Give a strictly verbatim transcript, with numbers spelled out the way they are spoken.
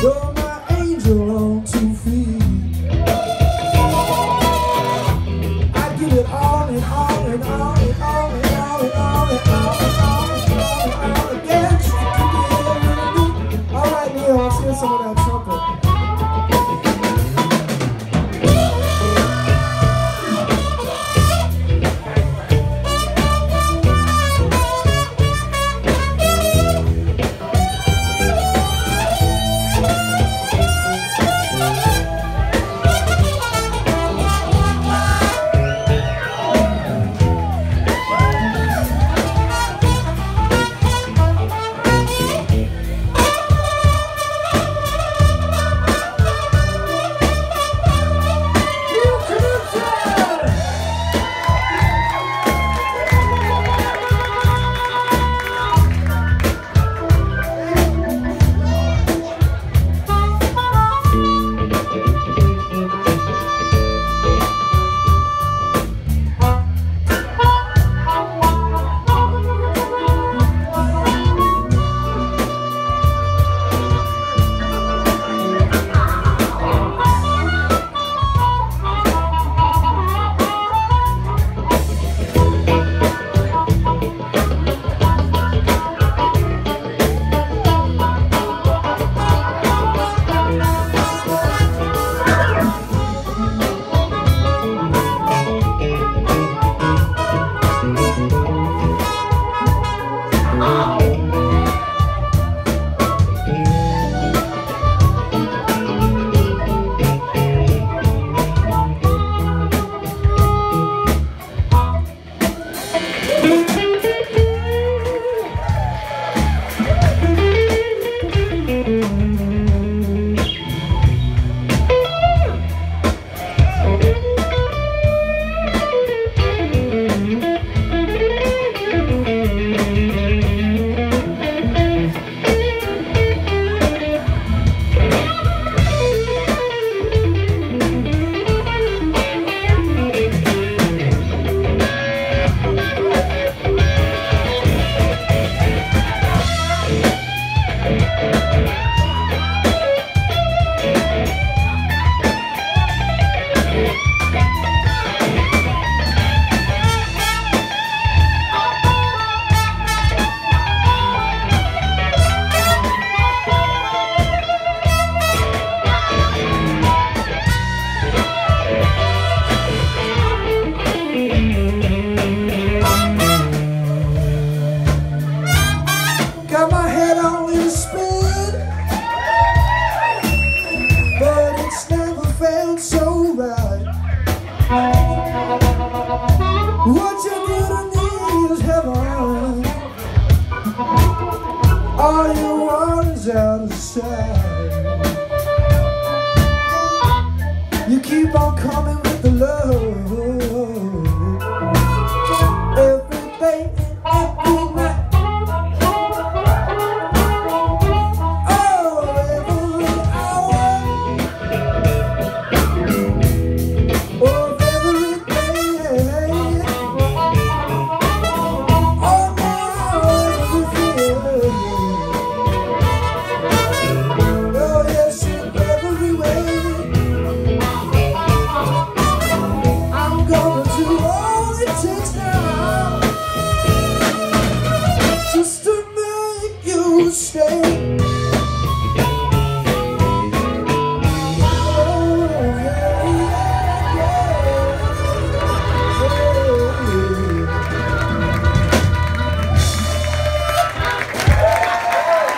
You're my angel on two feet. I give it all and all and all and all and all and all and all and all and all and all again. Just to keep it all in the loop. All right, Neil, let's hear some of that trumpet. What you really need is heaven. All you want is out of sight. You keep on coming with the love. Every day, every night. Oh, every hour. Oh, every day. Stay.